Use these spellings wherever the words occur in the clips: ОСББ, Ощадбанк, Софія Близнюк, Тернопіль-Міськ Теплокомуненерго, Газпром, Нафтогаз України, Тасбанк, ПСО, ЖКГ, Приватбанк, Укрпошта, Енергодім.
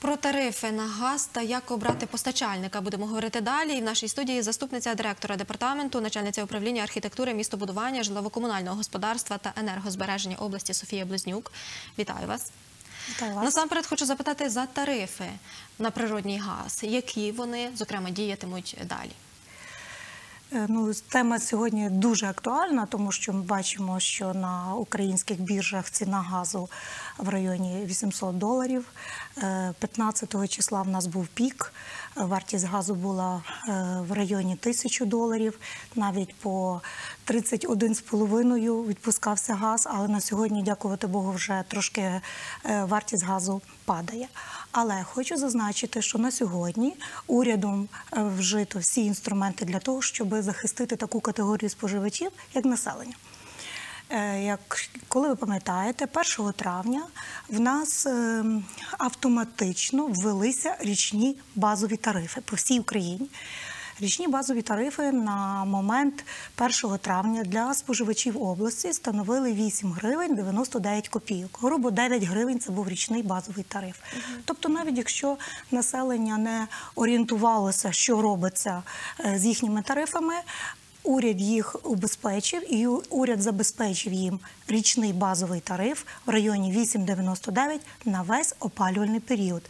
Про тарифи на газ та як обрати постачальника будемо говорити далі. І в нашій студії заступниця директора департаменту, начальниця управління архітектури, містобудування, житлово-комунального господарства та енергозбереження області Софія Близнюк. Вітаю вас. Вітаю вас. Насамперед хочу запитати за тарифи на природний газ. Які вони, зокрема, діятимуть далі? Тема сьогодні дуже актуальна, тому що ми бачимо, що на українських біржах ціна газу в районі $800. 15 числа в нас був пік, вартість газу була в районі $1000, навіть по 31,5 відпускався газ, але на сьогодні, дякувати Богу, вже трошки вартість газу падає. Але хочу зазначити, що на сьогодні урядом вжито всі інструменти для того, щоб захистити таку категорію споживачів, як населення. Коли ви пам'ятаєте, 1 травня в нас автоматично ввелися річні базові тарифи по всій Україні. Річні базові тарифи на момент 1 травня для споживачів області становили $8,99. Грубо $9 це був річний базовий тариф. Тобто навіть якщо населення не орієнтувалося, що робиться з їхніми тарифами, уряд їх убезпечив, і уряд забезпечив їм річний базовий тариф в районі $8,99 на весь опалювальний період.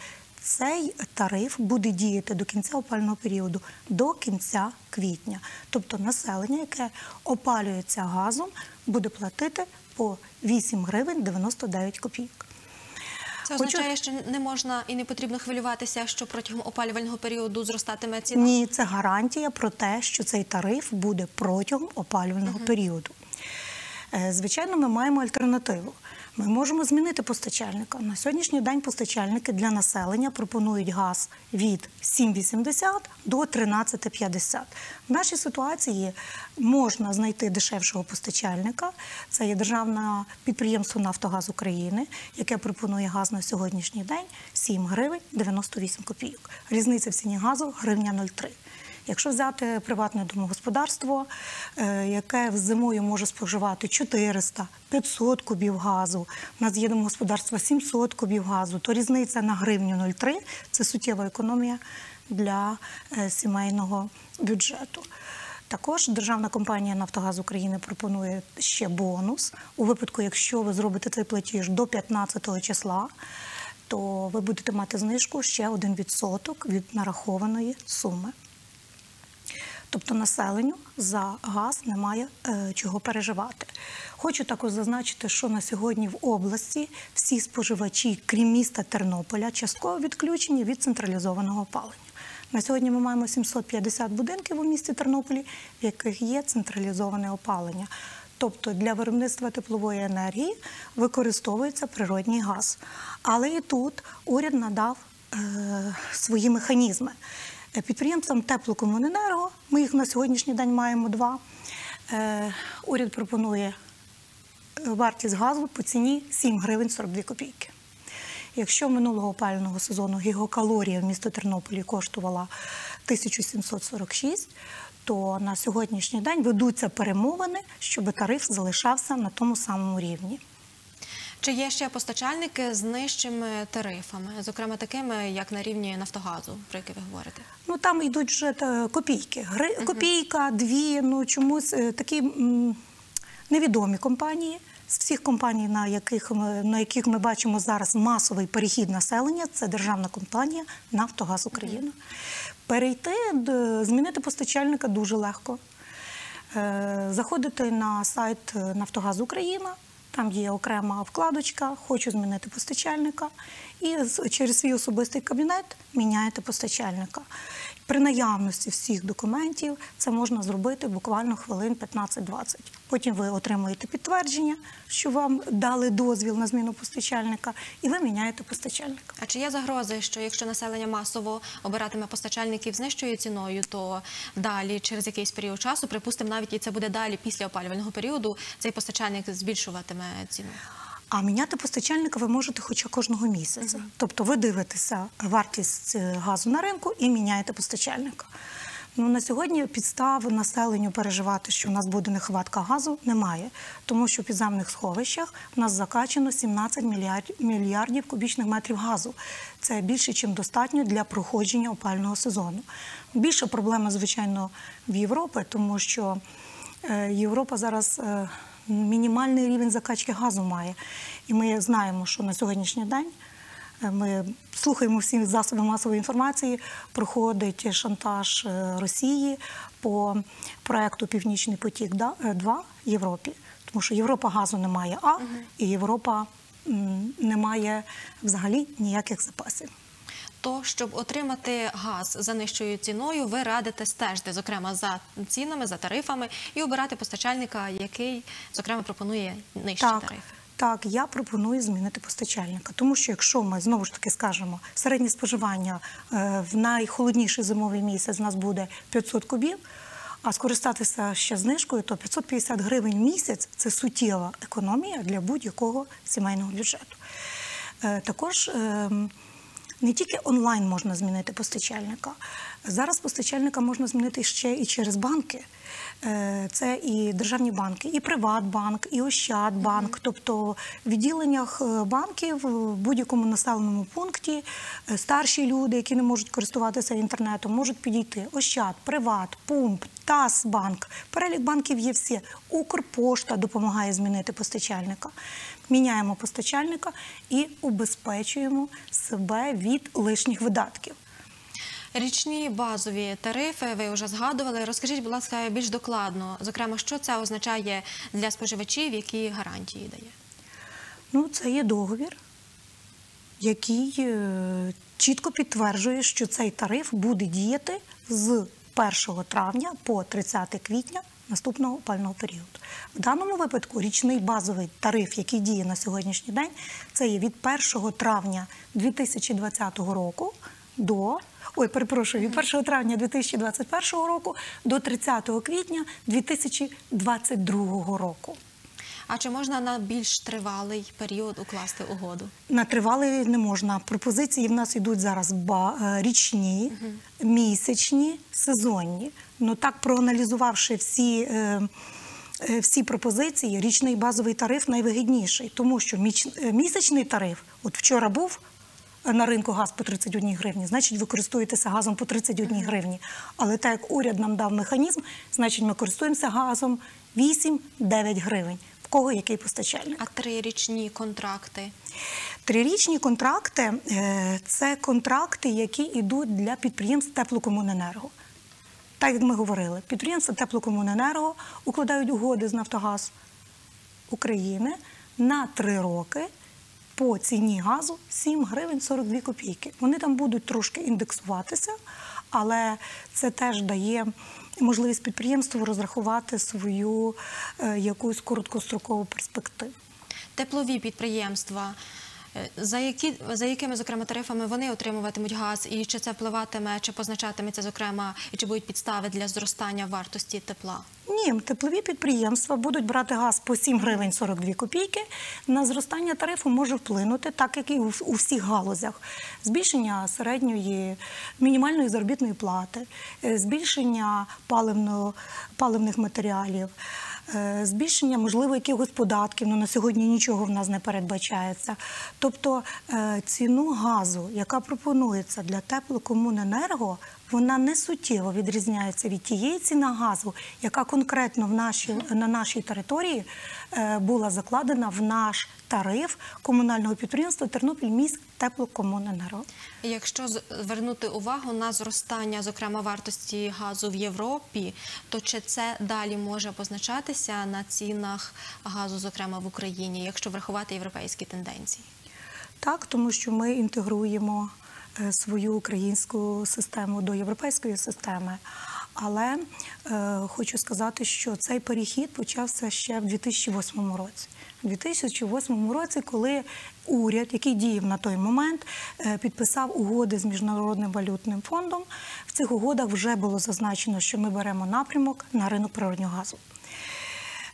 Цей тариф буде діяти до кінця опалювального періоду, до кінця квітня. Тобто населення, яке опалюється газом, буде платити по $8,99. Це означає, що не можна і не потрібно хвилюватися, що протягом опалювального періоду зростатиме ціна? Ні, це гарантія про те, що цей тариф буде протягом опалювального періоду. Звичайно, ми маємо альтернативу. Ми можемо змінити постачальника. На сьогоднішній день постачальники для населення пропонують газ від $7,80 до $13,50. В нашій ситуації можна знайти дешевшого постачальника. Це є державне підприємство «Нафтогаз України», яке пропонує газ на сьогоднішній день $7,98. Різниця в ціні газу – $0,03. Якщо взяти приватне домогосподарство, яке зимою може споживати 400-500 кубів газу, у нас є домогосподарство 700 кубів газу, то різниця на $0,03 – це суттєва економія для сімейного бюджету. Також державна компанія «Нафтогаз України» пропонує ще бонус. У випадку, якщо ви зробите цей платіж до 15 числа, то ви будете мати знижку ще 1% від нарахованої суми. Тобто населенню за газ немає чого переживати. Хочу також зазначити, що на сьогодні в області всі споживачі, крім міста Тернополя, частково відключені від централізованого опалення. На сьогодні ми маємо 750 будинків у місті Тернополі, в яких є централізоване опалення. Тобто для виробництва теплової енергії використовується природний газ. Але і тут уряд надав свої механізми. Підприємствам теплокомуненерго, ми їх на сьогоднішній день маємо 2, уряд пропонує вартість газу по ціні $7,42. Якщо минулого опалювального сезону гігакалорія в місті Тернополі коштувала 1746, то на сьогоднішній день ведуться перемовини, щоб тариф залишався на тому самому рівні. Чи є ще постачальники з нижчими тарифами, зокрема такими, як на рівні «Нафтогазу», про які ви говорите? Там йдуть вже копійки. Копійка, дві, чомусь такі невідомі компанії. З всіх компаній, на яких ми бачимо зараз масовий перехід населення, це державна компанія «Нафтогаз України». Змінити постачальника дуже легко. Заходити на сайт «Нафтогаз України», там є окрема вкладочка «Хочу змінити постачальника» і через свій особистий кабінет міняєте постачальника. При наявності всіх документів це можна зробити буквально хвилин 15-20. Потім ви отримуєте підтвердження, що вам дали дозвіл на зміну постачальника, і ви міняєте постачальника. А чи є загрози, що якщо населення масово обиратиме постачальників з нижчою ціною, то далі, через якийсь період часу, припустимо, навіть і це буде далі, після опалювального періоду, цей постачальник збільшуватиме ціну? А міняти постачальника ви можете хоча кожного місяця. Тобто ви дивитеся вартість газу на ринку і міняєте постачальника. Ну, на сьогодні підстав населенню переживати, що у нас буде нехватка газу, немає. Тому що в підземних сховищах у нас закачано 17 мільярдів кубічних метрів газу. Це більше, ніж достатньо для проходження опального сезону. Більша проблема, звичайно, в Європі, тому що Європа зараз мінімальний рівень закачки газу має. І ми знаємо, що на сьогоднішній день ми слухаємо всі засоби масової інформації, проходить шантаж Росії по проекту «Північний потік-2» в Європі. Тому що Європа газу не має, і Європа не має взагалі ніяких запасів. То, щоб отримати газ за нижчою ціною, ви радите стежити, зокрема, за цінами, за тарифами і обирати постачальника, який, зокрема, пропонує нижчі тарифи. Так, я пропоную змінити постачальника, тому що якщо ми, знову ж таки, скажемо, середнє споживання в найхолодніший зимовий місяць у нас буде 500 кубів, а скористатися ще знижкою, то 550 гривень в місяць – це суттєва економія для будь-якого сімейного бюджету. Також не тільки онлайн можна змінити постачальника. Зараз постачальника можна змінити ще і через банки. Це і державні банки, і Приватбанк, і Ощадбанк. Тобто в відділеннях банків, в будь-якому населеному пункті старші люди, які не можуть користуватися інтернетом, можуть підійти. Ощад, Приват, Пумп, Тасбанк. Перелік банків є всі. Укрпошта допомагає змінити постачальника. Міняємо постачальника і убезпечуємо себе від лишніх видатків. Річні базові тарифи ви вже згадували. Розкажіть, будь ласка, більш докладно, зокрема, що це означає для споживачів, які гарантії дає? Ну, це є договір, який чітко підтверджує, що цей тариф буде діяти з 1 травня по 30 квітня наступного опального періоду. В даному випадку річний базовий тариф, який діє на сьогоднішній день, це є від 1 травня 2020 року від 1 травня 2021 року до 30 квітня 2022 року. А чи можна на більш тривалий період укласти угоду? На тривалий не можна. Пропозиції в нас йдуть зараз річні, місячні, сезонні. Ну так, проаналізувавши всі пропозиції, річний базовий тариф найвигідніший, тому що місячний тариф, от вчора був на ринку газ по 31 гривні, значить, ви користуєтеся газом по 31 гривні. Але так, як уряд нам дав механізм, значить, ми користуємося газом 8-9 гривень. В кого який постачальник. А трирічні контракти? Трирічні контракти – це контракти, які йдуть для підприємств Теплокомуненерго. Так, як ми говорили, підприємства Теплокомуненерго укладають угоди з Нафтогаз України на 3 роки по ціні газу 7 гривень 42 копійки. Вони там будуть трошки індексуватися, але це теж дає можливість підприємству розрахувати свою якусь короткострокову перспективу. Теплові підприємства, за якими, зокрема, тарифами вони отримуватимуть газ, і чи це впливатиме, чи позначатиметься, зокрема, і чи будуть підстави для зростання вартості тепла? Ні, теплові підприємства будуть брати газ по 7 гривень 42 копійки. На зростання тарифу може вплинути, так як і у всіх галузях. Збільшення середньої, мінімальної заробітної плати, збільшення паливних матеріалів, збільшення, можливо, якихось податків, але на сьогодні нічого в нас не передбачається. Тобто ціну газу, яка пропонується для Теплокомуненерго, вона не суттєво відрізняється від тієї ціни газу, яка конкретно на нашій території була закладена в наш тариф комунального підприємства «Тернопіль-Міськ Теплокомуненерго». Якщо звернути увагу на зростання, зокрема, вартості газу в Європі, то чи це далі може позначатися на цінах газу, зокрема, в Україні, якщо врахувати європейські тенденції? Так, тому що ми інтегруємо свою українську систему до європейської системи. Але хочу сказати, що цей перехід почався ще в 2008 році. У 2008 році, коли уряд, який діяв на той момент, підписав угоди з Міжнародним валютним фондом, в цих угодах вже було зазначено, що ми беремо напрямок на ринок природнього газу.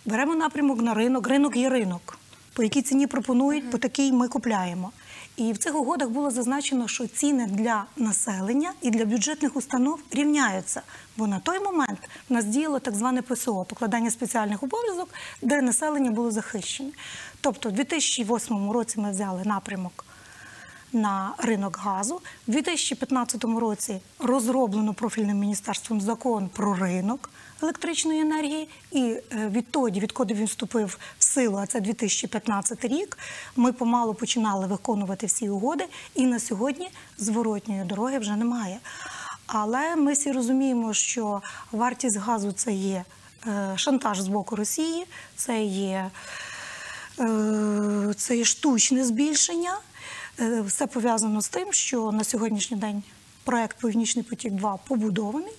Беремо напрямок на ринок, ринок є ринок. по якій ціні пропонують, по такій ми купляємо. І в цих угодах було зазначено, що ціни для населення і для бюджетних установ рівняються. Бо на той момент в нас діяло так зване ПСО – покладання спеціальних обов'язок, де населення було захищене. Тобто в 2008 році ми взяли напрямок на ринок газу. В 2015 році розроблено профільним міністерством закон про ринок електричної енергії. І відтоді, відколи він вступив в силу, а це 2015 рік, ми помалу починали виконувати всі угоди. І на сьогодні зворотньої дороги вже немає. Але ми всі розуміємо, що вартість газу – це є шантаж з боку Росії, це є штучне збільшення. Все пов'язано з тим, що на сьогоднішній день проект «Північний потік-2» побудований,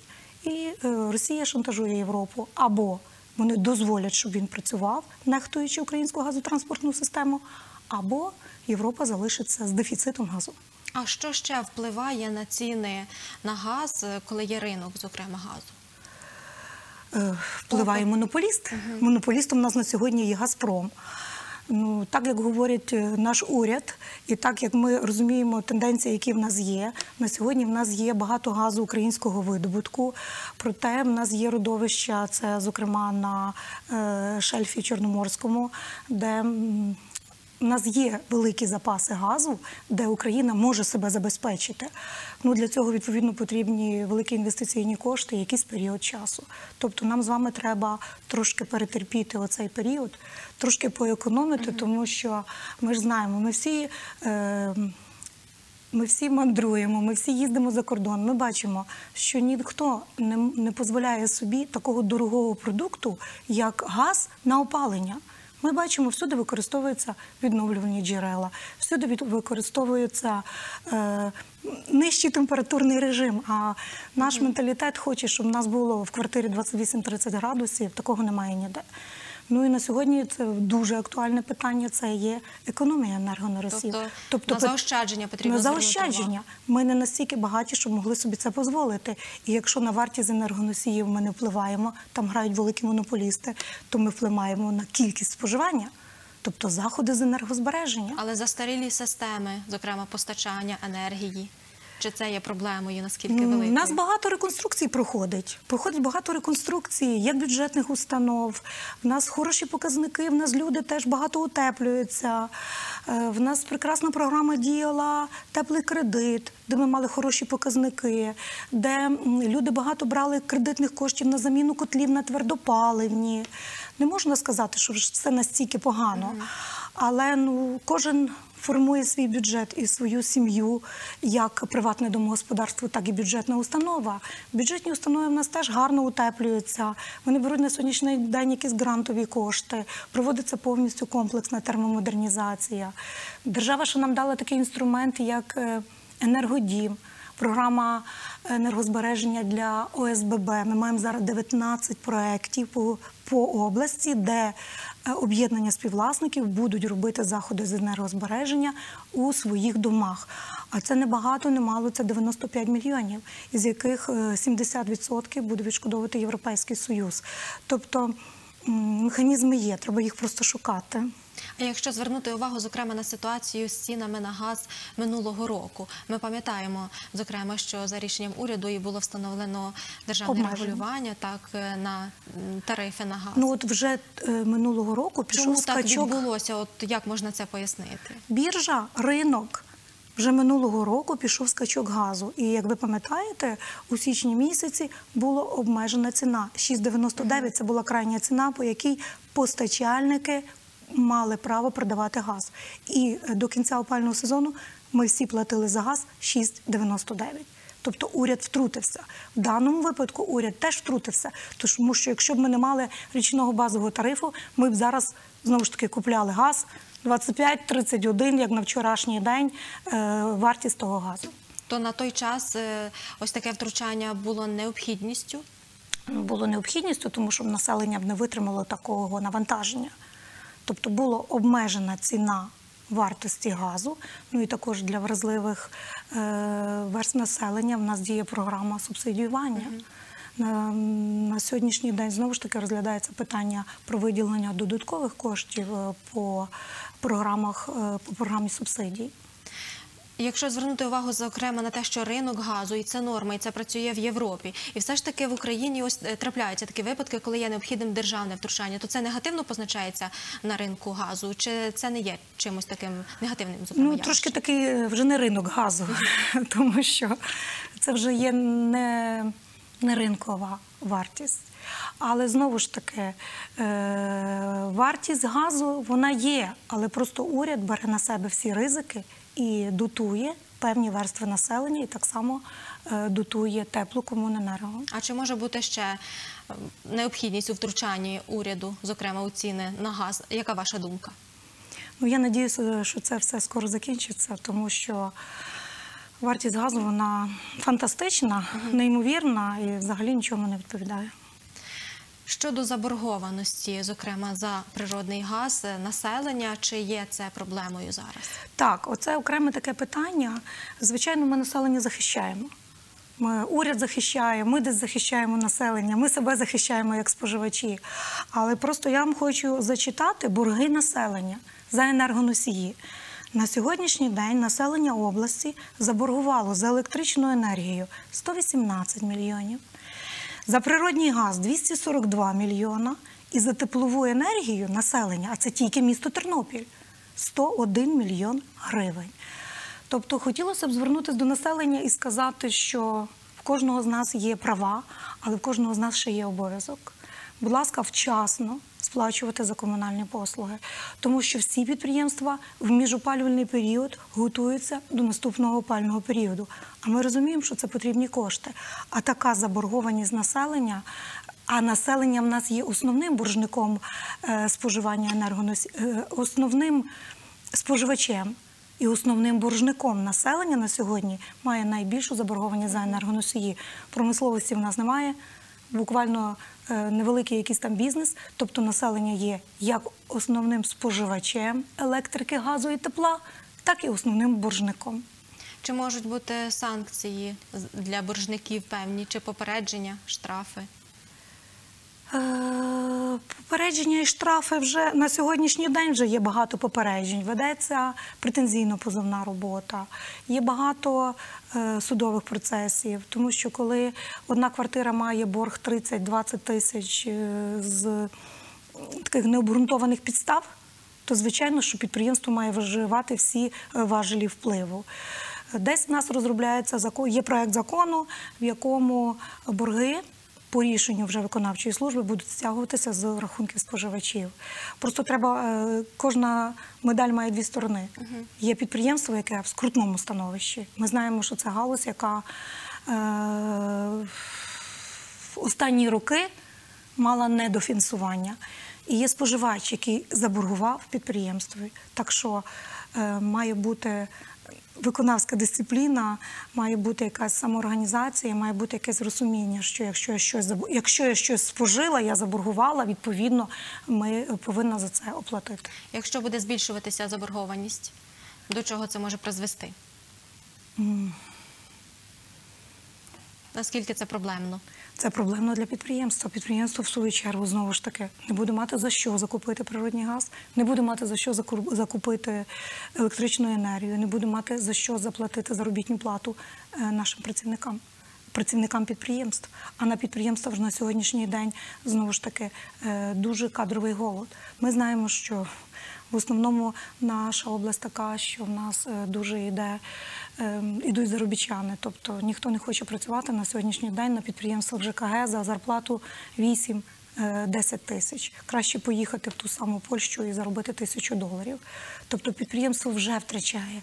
і Росія шантажує Європу. Або вони дозволять, щоб він працював, нехтуючи українську газотранспортну систему, або Європа залишиться з дефіцитом газу. А що ще впливає на ціни на газ, коли є ринок, зокрема, газу? Впливає монополіст. Монополістом у нас на сьогодні є «Газпром». Ну, так, як говорить наш уряд, і так, як ми розуміємо тенденції, які в нас є, на сьогодні в нас є багато газу українського видобутку, проте в нас є родовища, це, зокрема, на шельфі Чорноморському, де у нас є великі запаси газу, де Україна може себе забезпечити. Ну, для цього, відповідно, потрібні великі інвестиційні кошти, якийсь період часу. Тобто нам з вами треба трошки перетерпіти оцей період, трошки поекономити, тому що ми ж знаємо, ми всі мандруємо, ми всі їздимо за кордон, ми бачимо, що ніхто не дозволяє собі такого дорогого продукту, як газ на опалення. Ми бачимо, всюди використовуються відновлювані джерела, всюди використовується нижчий температурний режим, а наш менталітет хоче, щоб в нас було в квартирі 28-30 градусів, такого немає ніде. Ну і на сьогодні це дуже актуальне питання, це є економія енергоносіїв. Тобто на заощадження потрібно звернути увагу. На заощадження. Ми не настільки багаті, щоб могли собі це дозволити. І якщо на вартість енергоносіїв ми не впливаємо, там грають великі монополісти, то ми впливаємо на кількість споживання, тобто заходи з енергозбереження. Але застарілі системи, зокрема постачання енергії. Чи це є проблемою, наскільки великою? У нас багато реконструкцій проходить. Проходить багато реконструкцій, як бюджетних установ. В нас хороші показники, в нас люди теж багато утеплюються. В нас прекрасна програма діяла «Теплий кредит», де ми мали хороші показники, де люди багато брали кредитних коштів на заміну котлів на твердопаливні. Не можна сказати, що це настільки погано, але кожен формує свій бюджет і свою сім'ю, як приватне домогосподарство, так і бюджетна установа. Бюджетні установи в нас теж гарно утеплюються, вони беруть на сьогоднішній день якісь грантові кошти, проводиться повністю комплексна термомодернізація. Держава ще нам дала такий інструмент, як Енергодім, програма енергозбереження для ОСББ. Ми маємо зараз 19 проєктів по області, де об'єднання співвласників будуть робити заходи з енергозбереження у своїх домах. А це не багато, не мало, це 95 мільйонів, із яких 70% буде відшкодовувати Європейський Союз. Тобто механізми є, треба їх просто шукати. А якщо звернути увагу, зокрема, на ситуацію з цінами на газ минулого року. Ми пам'ятаємо, зокрема, що за рішенням уряду і було встановлено державне регулювання на тарифи на газ. Ну от вже минулого року пішов скачок. Чому так відбулося? От як можна це пояснити? Біржа, ринок. Вже минулого року пішов скачок газу. І, як ви пам'ятаєте, у січні місяці була обмежена ціна. 6,99 – це була крайня ціна, по якій постачальники мали право продавати газ. І до кінця опалювального сезону ми всі платили за газ 6,99. Тобто уряд втрутився. В даному випадку уряд теж втрутився, тому що якщо б ми не мали річного базового тарифу, ми б зараз, знову ж таки, купляли газ 25-31, як на вчорашній день, вартість того газу. То на той час ось таке втручання було необхідністю? Було необхідністю, тому що населення б не витримало такого навантаження. Тобто була обмежена ціна вартості газу, ну і також для вразливих верств населення в нас діє програма субсидіювання, На сьогоднішній день знову ж таки розглядається питання про виділення додаткових коштів по програмі субсидій. Якщо звернути увагу, зокрема, на те, що ринок газу, і це норма, і це працює в Європі, і все ж таки в Україні ось трапляються такі випадки, коли є необхідним державне втручання, то це негативно позначається на ринку газу? Чи це не є чимось таким негативним? Ну, трошки такий вже не ринок газу, тому що це вже є не ринкова вартість. Але, знову ж таки, вартість газу, вона є, але просто уряд бере на себе всі ризики і дотує певні верстви населення, і так само дотує теплокомуненерго. А чи може бути ще необхідність у втручанні уряду, зокрема, у ціни на газ? Яка ваша думка? Ну, я сподіваюся, що це все скоро закінчиться, тому що вартість газу, вона фантастична, неймовірна і взагалі нічому не відповідає. Щодо заборгованості, зокрема, за природний газ, населення, чи є це проблемою зараз? Так, оце окреме таке питання. Звичайно, ми населення захищаємо. Ми уряд захищаємо, ми десь захищаємо населення, ми себе захищаємо як споживачі. Але просто я вам хочу зачитати борги населення за енергоносії. На сьогоднішній день населення області заборгувало за електричну енергію 118 мільйонів, за природний газ – 242 мільйона і за теплову енергію населення, а це тільки місто Тернопіль – 101 мільйон гривень. Тобто хотілося б звернутися до населення і сказати, що в кожного з нас є права, але в кожного з нас ще є обов'язок. Будь ласка, вчасно сплачувати за комунальні послуги, тому що всі підприємства в міжопалювальний період готуються до наступного опалювального періоду. А ми розуміємо, що це потрібні кошти. А така заборгованість населення, а населення в нас є основним боржником споживання енергоносіїв, основним споживачем і основним боржником населення на сьогодні має найбільшу заборгованість за енергоносії. Промисловості в нас немає, буквально невеликий якийсь там бізнес, тобто населення є як основним споживачем електрики, газу і тепла, так і основним боржником. Чи можуть бути санкції для боржників певні, чи попередження, штрафи? Попередження і штрафи вже на сьогоднішній день вже є багато попереджень. Ведеться претензійно-позовна робота, є багато судових процесів, тому що коли одна квартира має борг 30-20 тисяч з таких необґрунтованих підстав, то звичайно, що підприємство має вживати всі важелі впливу. Десь в нас розробляється закон, є проект закону, в якому борги по рішенню вже виконавчої служби будуть стягуватися з рахунків споживачів. Просто треба, кожна медаль має дві сторони. Є підприємство, яке в скрутному становищі. Ми знаємо, що це галузь, яка в останні роки мала недофінансування. І є споживач, який заборгував підприємстві. Так що має бути виконавська дисципліна, має бути якась самоорганізація, має бути якесь розуміння, що якщо я щось спожила, я заборгувала, відповідно, ми повинні за це оплатити. Якщо буде збільшуватися заборгованість, до чого це може призвести? Наскільки це проблемно? Це проблемно для підприємства. Підприємство, в свою чергу, знову ж таки, не буде мати за що закупити природний газ, не буде мати за що закупити електричну енергію, не буде мати за що заплатити заробітну плату нашим працівникам підприємств. А на підприємствах вже на сьогоднішній день, знову ж таки, дуже кадровий голод. Ми знаємо, що в основному наша область така, що в нас дуже йдуть заробітчани. Тобто ніхто не хоче працювати на сьогоднішній день на підприємствах ЖКГ за зарплату 8-10 тисяч. Краще поїхати в ту саму Польщу і заробити $1000. Тобто підприємство вже втрачає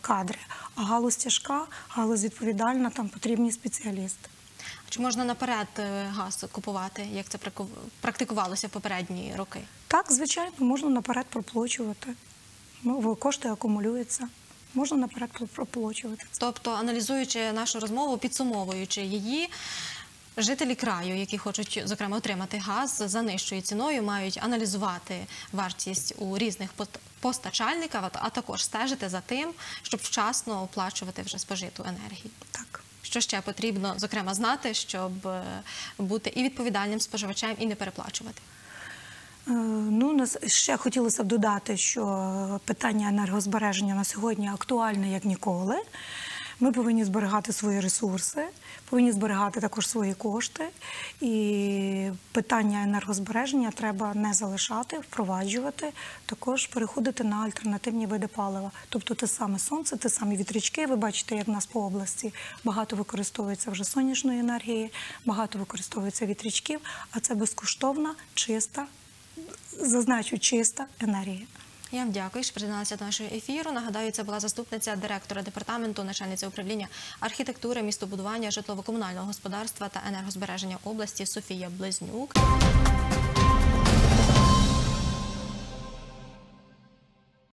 кадри. А галузь тяжка, галузь відповідальна, там потрібні спеціалісти. Чи можна наперед газ купувати, як це практикувалося в попередні роки? Так, звичайно, можна наперед проплачувати. Кошти акумулюються. Можна наперед проплачувати. Тобто, аналізуючи нашу розмову, підсумовуючи її, жителі краю, які хочуть, зокрема, отримати газ за нижчою ціною, мають аналізувати вартість у різних постачальників, а також стежити за тим, щоб вчасно оплачувати вже спожиту енергію. Так. Що ще потрібно, зокрема, знати, щоб бути і відповідальним споживачем, і не переплачувати? Ну, ще хотілося б додати, що питання енергозбереження на сьогодні актуальне, як ніколи. Ми повинні зберігати свої ресурси, повинні зберігати також свої кошти. І питання енергозбереження треба не залишати, впроваджувати, також переходити на альтернативні види палива. Тобто те саме сонце, те самі вітрячки. Ви бачите, як в нас по області багато використовується вже сонячної енергії, багато використовується вітрячків, а це безкоштовна, чиста, зазначу, чиста енергія. Я вам дякую, що приєдналися до нашого ефіру. Нагадаю, це була заступниця директора департаменту, начальниця управління архітектури, містобудування, житлово-комунального господарства та енергозбереження області Софія Близнюк.